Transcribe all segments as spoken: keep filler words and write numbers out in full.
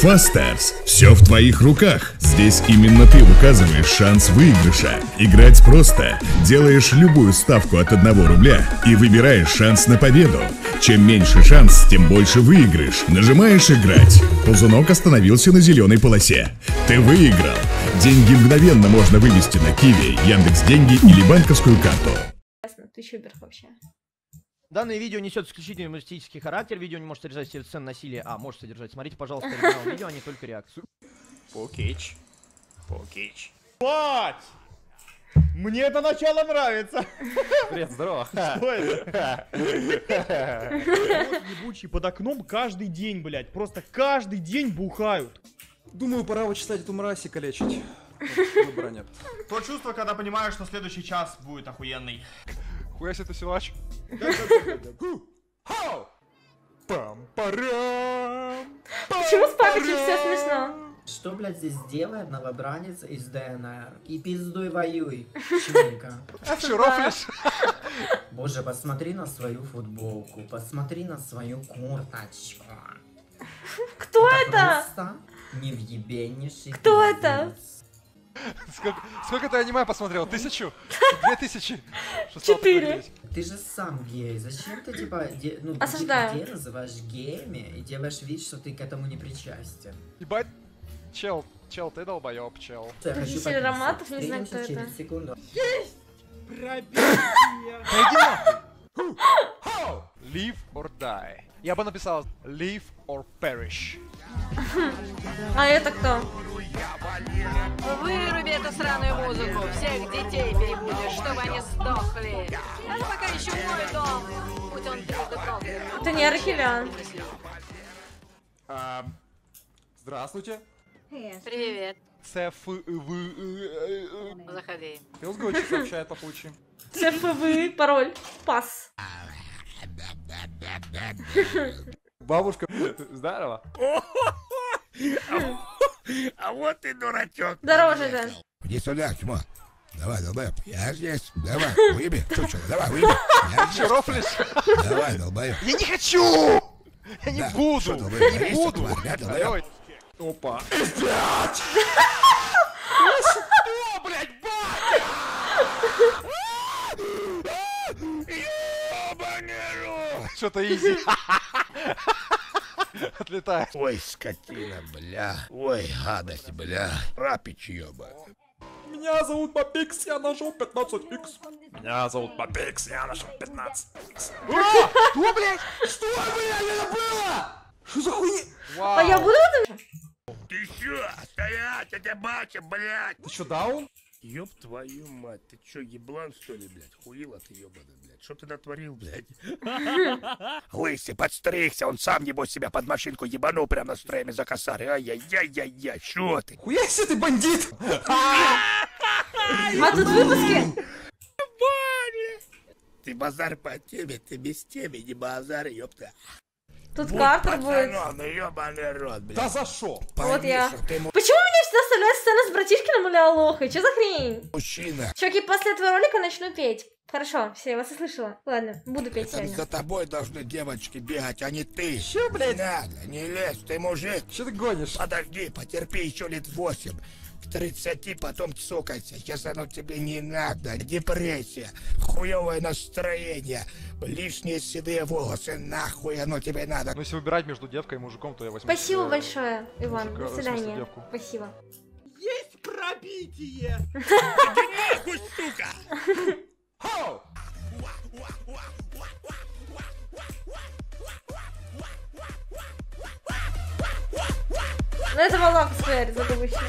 Фастарс. Все в твоих руках. Здесь именно ты указываешь шанс выигрыша. Играть просто. Делаешь любую ставку от одного рубля и выбираешь шанс на победу. Чем меньше шанс, тем больше выигрыш. Нажимаешь «Играть». Ползунок остановился на зеленой полосе. Ты выиграл. Деньги мгновенно можно вывести на Киви, Яндекс.Деньги или банковскую карту. Ты чубер вообще. Данное видео несет исключительно юмористический характер. Видео не может содержать сцен насилия, а может содержать. Смотрите, пожалуйста, оригинал видео, а не только реакцию. Покич. Покич. Бать! Мне это начало нравится. Привет, здорово. Что это? Ебучий под окном каждый день, блядь. Просто каждый день бухают. Думаю, пора вычитать эту мразь и калечить. Выбора нет. То чувство, когда понимаешь, что следующий час будет охуенный. Хуя себе ты силач. Почему с папичем все смешно? Что, блядь, здесь делает новобранец из ДНР? И пиздуй воюй, членка. Боже, посмотри на свою футболку, посмотри на свою курточку. Кто это? Невъебеннейший. Кто это? Сколько, сколько ты аниме посмотрел? Тысячу? Две тысячи? Четыре. Ты же сам гей. Зачем ты, типа, де, ну, осуждаю. Ты называешь геями и делаешь вид, что ты к этому не причастен. Ебать, чел, чел, ты долбоёб, чел. Житель Роматов не знает, кто это. Есть! Пробей! Live or die. Я бы написал Live or perish. А это кто? Выруби эту сраную музыку. Всех детей перебудешь, чтобы они сдохли. А пока еще мой дом. Будь он трудный. Это не Архивян. А, здравствуйте. Привет. ЦФВ. Заходи. Пилсгочек сообщает по случаю. ЦФВ, пароль, пас. Бабушка, здорово. А вот и дурачок. Дороже, да. Иди сюда, чмо. Давай, долбоеб. Я здесь. Давай, выеби. Чучело, давай, выеби. Чурофлишь? Давай, долбоеб. Я не хочу. Я не буду. Не буду. Опа. Блядь. Что, блядь, батя? Ёбаный рот. Что-то изи. Отлетает. Ой, скотина, бля. Ой, гадость, бля. Рапич, ёба. Меня зовут Попикс, я нашел пятнадцать икс. Меня зовут Попикс, я нашел пятнадцать икс. Ура! Что, блядь? Что, блядь, это было? Что за хуйня? А я буду это? Ты чё? Стоять, я тебя бачу, блядь. Ты чё, даун? Ёб твою мать, ты чё, еблан что ли, блядь? Хуила ты, ёбаный, блядь. Что ты натворил, блядь? Лысый, подстригся, он сам, небось, себя под машинку ебанул прямо на стреме за косарь. Ай-яй-яй-яй-яй, чё ты? Хуя себе ты, бандит! А тут выпуски? Ты базар по теме, ты без темы, не базар, ёпта. Тут вот картер будет. Ну, ёбаный рот, блядь. Да за шо? Вот я. Почему меня всегда оставляют сцены с братишкиным или алохой? Чё за хрень? Мужчина. Чуваки, после этого ролика начну петь. Хорошо, все, я вас услышала. Ладно, буду петь сегодня. За тобой должны девочки бегать, а не ты. Чё, блядь? Не надо, не лезь, ты мужик. Чё ты гонишь? Подожди, потерпи еще лет восемь. К тридцати потом цокайся. Сейчас оно тебе не надо. Депрессия, хуевое настроение, лишние седые волосы. Нахуй оно тебе надо. Ну если выбирать между девкой и мужиком, то я возьму. Спасибо себе... большое, Иван. Мужика. До свидания. Спасибо. Есть пробитие. Нахуй, сука. Ну это волок сквер, задумайся.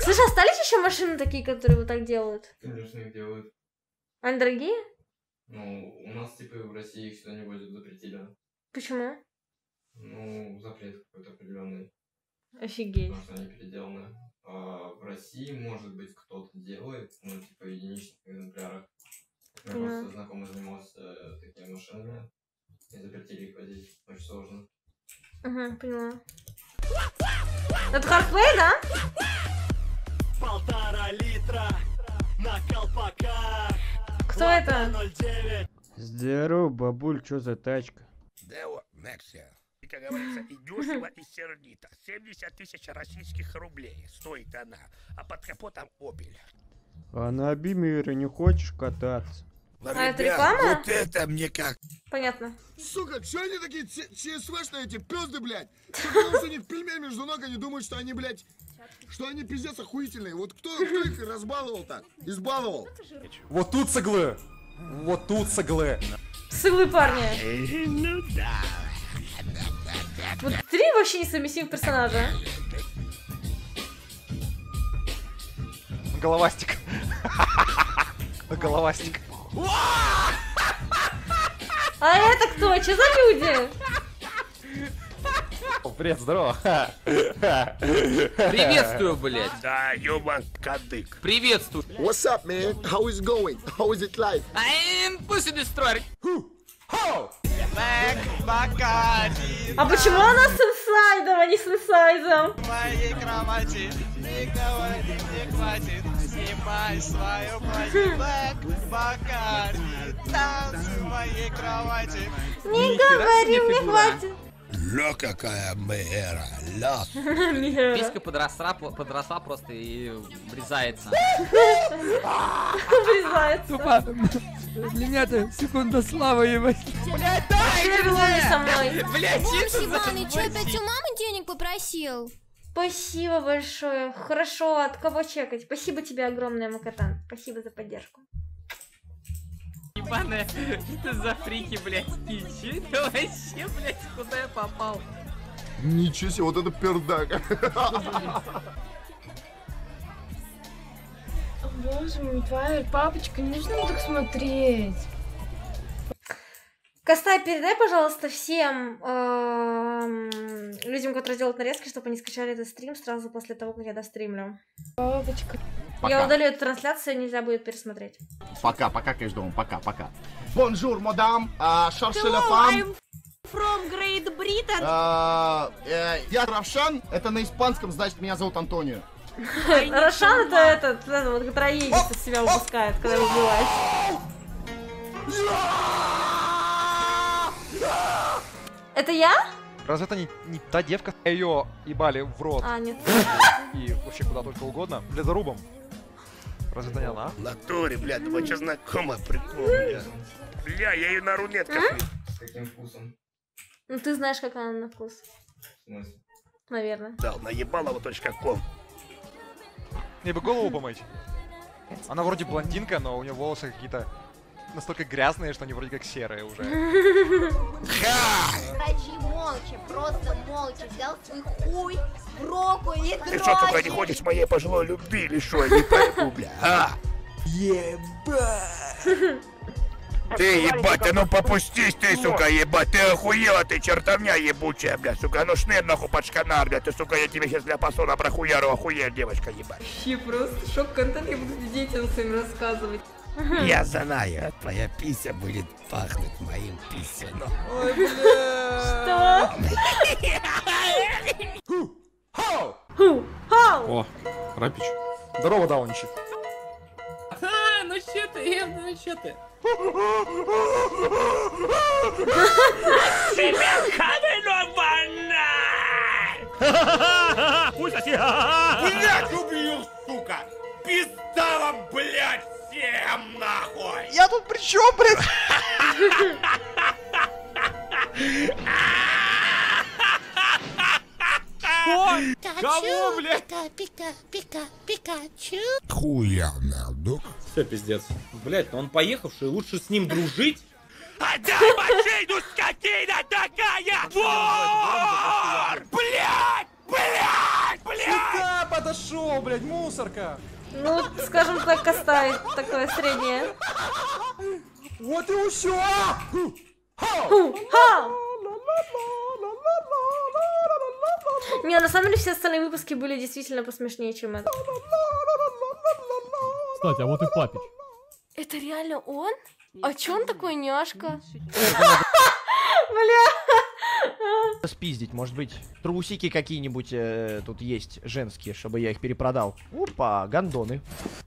Слушай, остались еще машины такие, которые вот так делают? Конечно, их делают. Они дорогие? Ну, у нас типа в России их сюда не возят, запретили. Почему? Ну, запрет какой-то определенный. Офигеть. Потому что они переделаны. А в России, может быть, кто-то делает, ну, типа единичных экземплярах. Я а. просто знакомый занимался такими машинами. И запретили их водить. Очень сложно. Ага, поняла. Это хардплей, да? Полтора литра на колпаках. Кто это? Здорово, бабуль, что за тачка? Део Нексия. И, как говорится, и дешево, и сердито. семьдесят тысяч российских рублей стоит она, а под капотом Opel. А на Бимере не хочешь кататься? Но, а ребят, это реклама? Вот это мне как. Понятно. Сука, что они такие ЧСВшные, эти пёзды, блядь? Потому что у них пельмень между ног, они думают, что они, блядь, что они пиздец охуительные. Вот кто, кто их разбаловал так? Избаловал. Вот тут сыглы. Вот тут сыглы. Сыглы, парни. Ну да. Вот три вообще несовместимых персонажа. Головастик. Головастик. А это кто? Че за люди? Привет, здорово. Приветствую, блядь. Да, ёбан, кадык. Приветствую. What's up, man? How is going? How is it life? I'm pussy destroyer. А почему она с инсайдом, а не с инсайдом? Моей кровати никого не хватит. Снимай свою платье, Black Bacardi. Танцуй в моей кровати. Не говори, мне хватит. Ля какая мэра, ля. Писька подросла, подросла просто и врезается. Врезается. Тупо. Меня-то секунда славы, ебать. Блядь, дай со мной. Блядь, Иван, че опять у мамы денег попросил? Спасибо большое. Хорошо, от кого чекать? Спасибо тебе огромное, Макатан. Спасибо за поддержку. Ебаная, что за фрики, блядь? Ничего это вообще, блядь, куда я попал? Ничего себе, вот это пердак. Боже мой, твоя папочка, не нужно так смотреть. Костай, передай, пожалуйста, всем людям, которые делают нарезки, чтобы они скачали этот стрим сразу после того, как я достримлю. Папочка. Пока. Я удалю эту трансляцию, нельзя будет пересмотреть. Пока, пока, конечно, дома, пока, пока. Бонжур, мадам, шаршелефан. From Great Britain. Uh, uh, я Равшан, это на испанском, значит, меня зовут Антонио. Равшан это этот, который едет из себя выпускает, когда убивает. Это я? Разве это не, не та девка? Ее ебали в рот. А, нет. И вообще куда только угодно. Ледорубом. Разве это не она? В натуре, блядь, ну вы че знакомая, прикол, бля. Бля, я ее на рулетках. С каким вкусом? Ну ты знаешь, как она на вкус. В смысле? Наверное. Да, наебалово точка ком. Мне бы голову помыть. Она вроде блондинка, но у нее волосы какие-то настолько грязные, что они вроде как серые уже. Врачи молча, просто молча взял свой хуй в руку и дрочит. Ты что, только не ходишь моей пожилой любви, лишой, не пойму, бля, а? Ебать. Ты, ебать, а ну попустись ты, сука, ебать, ты охуела, ты чертовня ебучая, бля, сука, ну шнырь нахуй под шканар, бля, ты, сука, я тебе сейчас для посона прохуяру, охуеешь, девочка, ебать. Вообще просто шок-контент, я буду детям своим рассказывать. Я знаю, твоя пися будет пахнуть моим писюном. Ой, бля. Что? Ху! Ху! О, Рапич. Здорово, Даунчик. А, ну че ты, Эм, ну че ты? Блять, убью, сука! Пизда вам, блять! Всем нахуй! Я тут при чем, блядь? Кого, блядь? Пика-пика-пика-пикачу. Хуяна, дух. Все, пиздец. Блядь, он поехавший, лучше с ним дружить. Отдай машину, скотина такая! Вор! Блядь! Блядь! Блядь! Сюда подошел, блядь, мусорка! Ну, скажем так, Костай, такое среднее. Вот и усё! Не, на самом деле все остальные выпуски были действительно посмешнее, чем это. Кстати, а вот и Папич. Это реально он? А чё он такой няшка? Бля. Спиздить, может быть, трусики какие-нибудь э, тут есть женские, чтобы я их перепродал. Опа, гондоны.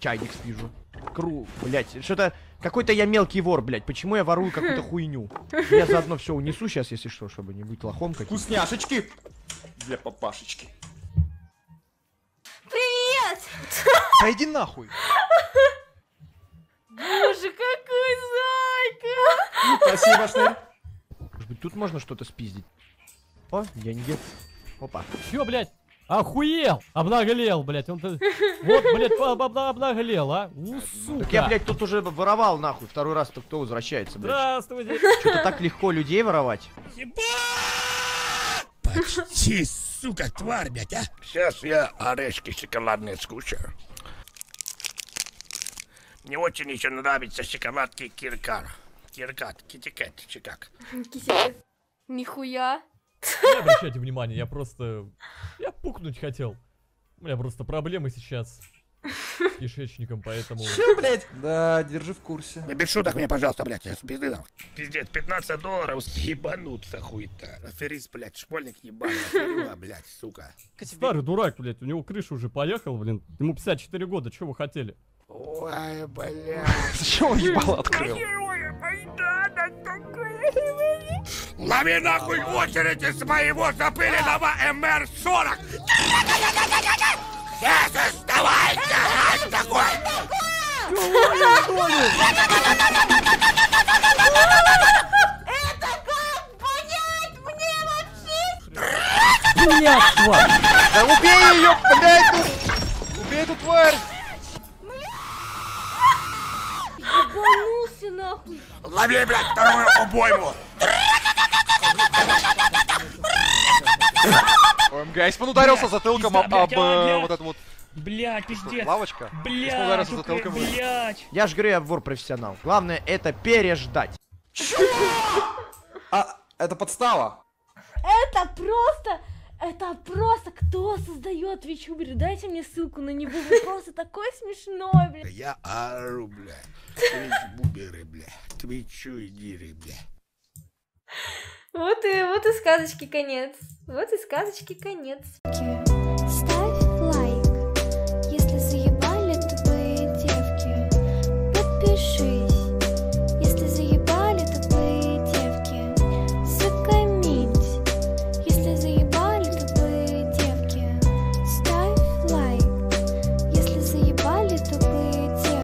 Чайник спижу. круг, блядь. Что-то... Какой-то я мелкий вор, блядь. Почему я ворую какую-то хуйню? Я заодно все унесу сейчас, если что, чтобы не быть лохом каким-то. Вкусняшечки! Для папашечки. Привет! Пойди нахуй! Боже, какой зайка! Спасибо, Шнель. Может быть, тут можно что-то спиздить? О, деньги. Опа. Чё, блядь? Охуел! Обнаглел, блядь. Он вот, блядь, обнаглел, а? Ну, сука. Так я, блядь, тут уже воровал, нахуй. Второй раз-то кто возвращается, блядь. Здравствуйте. Что-то так легко людей воровать. Ебать! Почти, сука, тварь, блядь, а? Сейчас я орешки шоколадные скушаю. Мне очень еще нравятся шоколадки Киркар. Киркат, китикет, чикак. Китикет. Нихуя. Не обращайте внимания, я просто... Я пукнуть хотел. У меня просто проблемы сейчас с кишечником, поэтому... Что, блядь? Да, держи в курсе. Да без шуток мне, пожалуйста, блядь, я с пизды дал. Пиздец, пятнадцать долларов съебануться хуй-то. Аферист, блядь, школьник ебаный, аферила, блядь, сука. Старый дурак, блядь, у него крыша уже поехала, блин. Ему пятьдесят четыре года, чего вы хотели? Ой, блядь. Зачем он ебало открыл? Лови нахуй очередь из моего запыленного эм эр сорок! Не заставайся, раз такой! Это как понять мне вообще? Блядь, тварь! Да убей ее, блядь! Убей эту тварь! Ебанулся нахуй! Лови, блядь, вторую обойму! ОМГ, он ударился затылком об вот эту вот... Блядь, пиздец. Лавочка? Блядь, ударился затылком. Блядь. Я ж говорю, я вор-профессионал. Главное, это переждать. Чего? А, это подстава. Это просто... Это просто кто создает ТВИЧУБЕРы? Дайте мне ссылку на него, вы просто такой смешной, бля. Я ору, бля. ТВИЧУБЕРы, бля. ТВИЧУБЕРы, бля. Вот и, вот и сказочки конец. Вот и сказочки конец.